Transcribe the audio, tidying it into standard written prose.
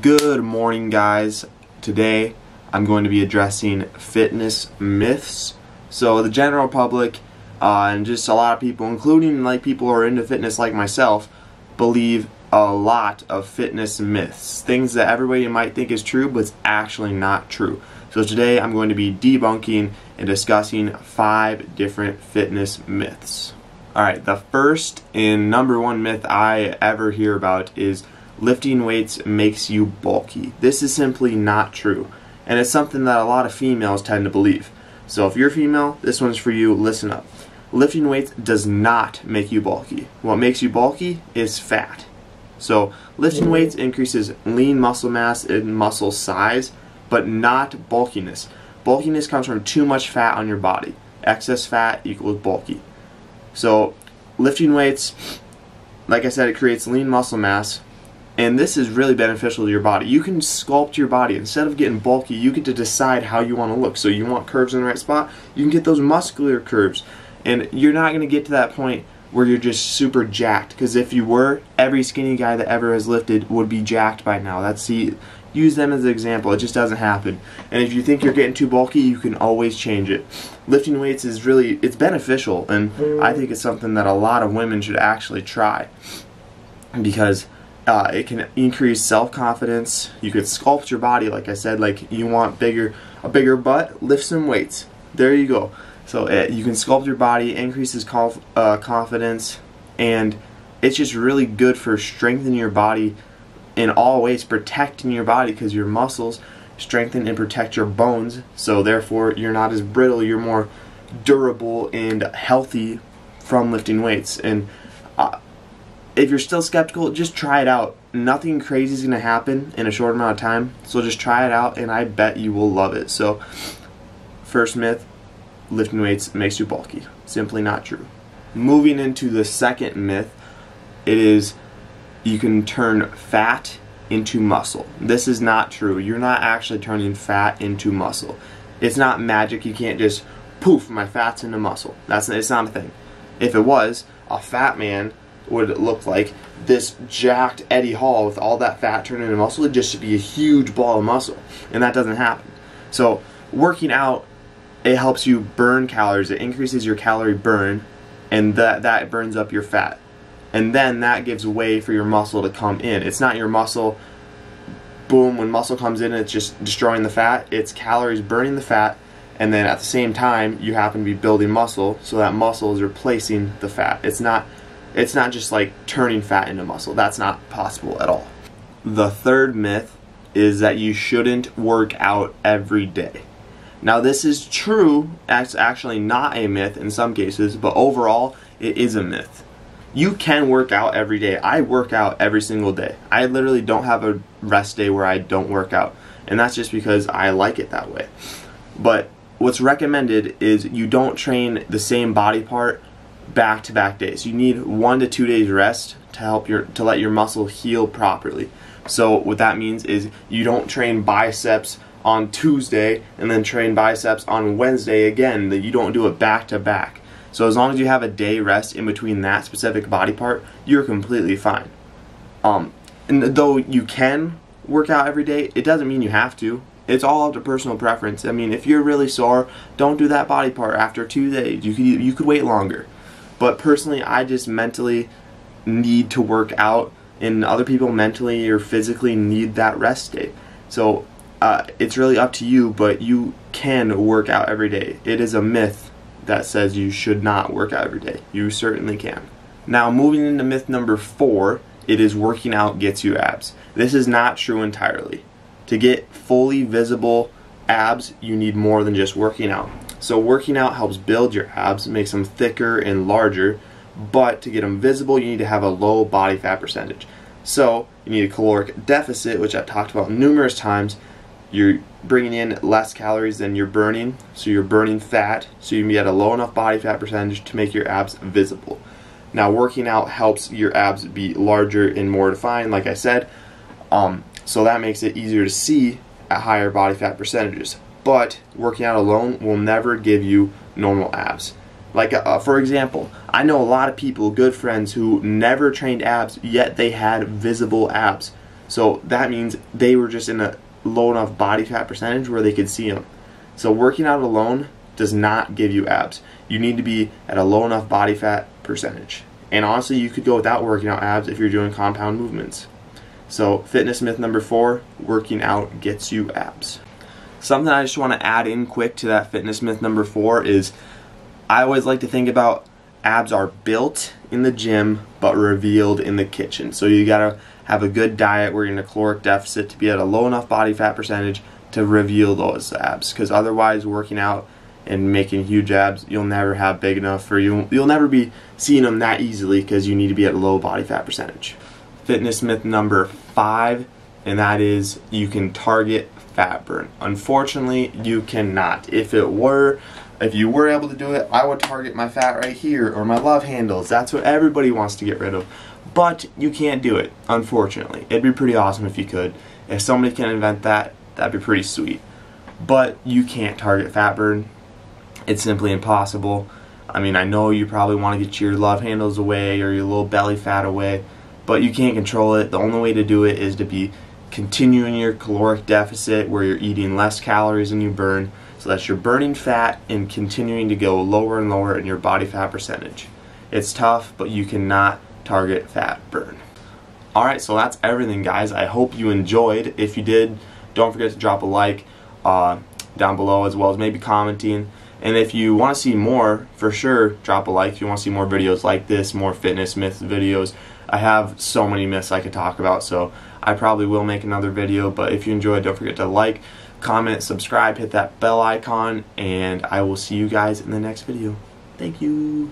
Good morning, guys. Today I'm going to be addressing fitness myths. So the general public and just a lot of people, including like people who are into fitness like myself, believe a lot of fitness myths. Things that everybody might think is true, but it's actually not true. So today I'm going to be debunking and discussing 5 different fitness myths. Alright, the first and number one myth I ever hear about is lifting weights makes you bulky. This is simply not true, and it's something that a lot of females tend to believe. So if you're female, this one's for you. Listen up. Lifting weights does not make you bulky. What makes you bulky is fat. So lifting weights increases lean muscle mass and muscle size, but not bulkiness. Bulkiness comes from too much fat on your body. Excess fat equals bulky. So lifting weights, like I said, it creates lean muscle mass, and this is really beneficial to your body. You can sculpt your body. Instead of getting bulky, you get to decide how you want to look. So you want curves in the right spot, you can get those muscular curves. And you're not going to get to that point where you're just super jacked, because if you were, every skinny guy that ever has lifted would be jacked by now. Use them as an example. It just doesn't happen. And if you think you're getting too bulky, you can always change it. Lifting weights is really, it's beneficial, and I think it's something that a lot of women should actually try, because it can increase self-confidence. You can sculpt your body, like I said. Like, you want a bigger butt, lift some weights. There you go. So you can sculpt your body, increases confidence, and it's just really good for strengthening your body in all ways, protecting your body, because your muscles strengthen and protect your bones, so therefore you're not as brittle, you're more durable and healthy from lifting weights. And if you're still skeptical, just try it out. Nothing crazy is going to happen in a short amount of time, so just try it out and I bet you will love it. So first myth, lifting weights makes you bulky. Simply not true. Moving into the second myth, it is you can turn fat into muscle. This is not true. You're not actually turning fat into muscle. It's not magic. You can't just poof, my fat's into muscle. It's not a thing. If it was, a fat man would look like this jacked Eddie Hall with all that fat turned into muscle. It just should be a huge ball of muscle, and that doesn't happen. So working out, it helps you burn calories. It increases your calorie burn, and that burns up your fat. And then that gives way for your muscle to come in. It's not your muscle, boom, when muscle comes in, it's just destroying the fat. It's calories burning the fat, and then at the same time, you happen to be building muscle, so that muscle is replacing the fat. It's not just like turning fat into muscle. That's not possible at all. The third myth is that you shouldn't work out every day. Now, this is true. That's actually not a myth in some cases, but overall, it is a myth. You can work out every day. I work out every single day. I literally don't have a rest day where I don't work out, and that's just because I like it that way. But what's recommended is you don't train the same body part back-to-back days. You need 1 to 2 days rest to help let your muscle heal properly. So what that means is you don't train biceps on Tuesday and then train biceps on Wednesday again. That you don't do it back-to-back. So as long as you have a day rest in between that specific body part, you're completely fine. And though you can work out every day, it doesn't mean you have to. It's all up to personal preference. I mean, if you're really sore, don't do that body part after 2 days. You could wait longer. But personally, I just mentally need to work out, and other people mentally or physically need that rest day. So it's really up to you, but you can work out every day. It is a myth that says you should not work out every day. You certainly can. Now, moving into myth number 4, it is working out gets you abs. This is not true entirely. To get fully visible abs, you need more than just working out. So working out helps build your abs, makes them thicker and larger, but to get them visible, you need to have a low body fat percentage. So you need a caloric deficit, which I've talked about numerous times. You're bringing in less calories than you're burning, so you're burning fat, so you can be at a low enough body fat percentage to make your abs visible. Now, working out helps your abs be larger and more defined, like I said, so that makes it easier to see at higher body fat percentages. But working out alone will never give you normal abs. Like, for example, I know a lot of people, good friends, who never trained abs, yet they had visible abs. So that means they were just in a low enough body fat percentage where they could see them. So working out alone does not give you abs. You need to be at a low enough body fat percentage. And honestly, you could go without working out abs if you're doing compound movements. So fitness myth number 4, working out gets you abs. Something I just want to add in quick to that fitness myth number 4 is I always like to think about abs are built in the gym but revealed in the kitchen. So you gotta have a good diet where you're in a caloric deficit to be at a low enough body fat percentage to reveal those abs, because otherwise working out and making huge abs, you'll never have big enough, or you'll never be seeing them that easily because you need to be at a low body fat percentage. Fitness myth number 5, and that is you can target fat burn. Unfortunately, you cannot. If you were able to do it, I would target my fat right here or my love handles. That's what everybody wants to get rid of. But you can't do it, unfortunately. It'd be pretty awesome if you could. If somebody can invent that, that'd be pretty sweet. But you can't target fat burn. It's simply impossible. I mean, I know you probably want to get your love handles away or your little belly fat away, but you can't control it. The only way to do it is to be continuing your caloric deficit where you're eating less calories than you burn, so that you're burning fat and continuing to go lower and lower in your body fat percentage. It's tough, but you cannot target fat burn. Alright, so that's everything, guys. I hope you enjoyed. If you did, don't forget to drop a like down below, as well as maybe commenting. And if you want to see more, for sure, drop a like. If you want to see more videos like this, more fitness myth videos, I have so many myths I could talk about, so I probably will make another video. But if you enjoyed, don't forget to like, comment, subscribe, hit that bell icon, and I will see you guys in the next video. Thank you.